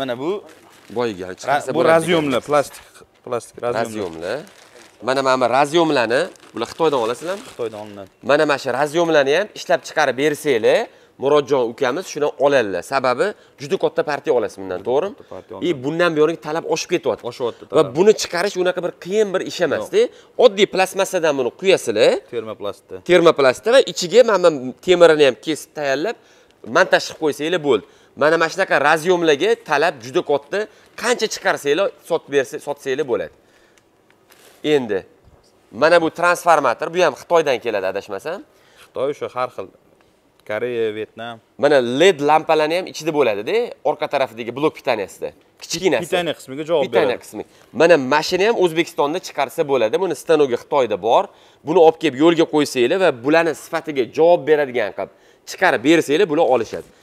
Mana bu boyiga chiqarsa bu razyomli, plastik razyomli. Mana mana razyomlarni bular Xitoydan olasizlarmi? Xitoydan olinadi. Mana mana shu razyomlarni ham ishlab chiqarib bersanglar, Murodjon ukamiz shuni oladilar. Sababi juda katta partiya olasiz bundan, to'g'rimi? I bundan buyoning talab oshib ketyapti. Oshyapti. Va buni chiqarish unaqa bir qiyin bir ish emas-da. Oddiy plastmassadan buni quyasizlar, termoplastda. Termoplastda va ichiga mana temirini ham kesib tayyorlab, montaj qilib qo'ysanglar bo'ldi. Mana mana shunaqa razyomlarga talab juda katta. Qancha chiqarsanglar sotsanglar bo'ladi. Endi mana bu transformator, bu ham Xitoydan keladi adashmasam. Xitoy o'sha har xil Koreya, Vietnam. Mana LED lampalarni ham ichida bo'ladi-da, orqa tarafidagi blok pitaniyasida. Kichkinasi. Pitaniya qismiga javob beradi. Pitaniya qismi. Mana mashina ham O'zbekistonda chiqarsa bo'ladi. Buni stanogi Xitoyda bor. Buni olib kelib yo'lga qo'ysanglar va bularning sifatiga javob beradigan qilib chiqarib bersanglar, bular olishadi.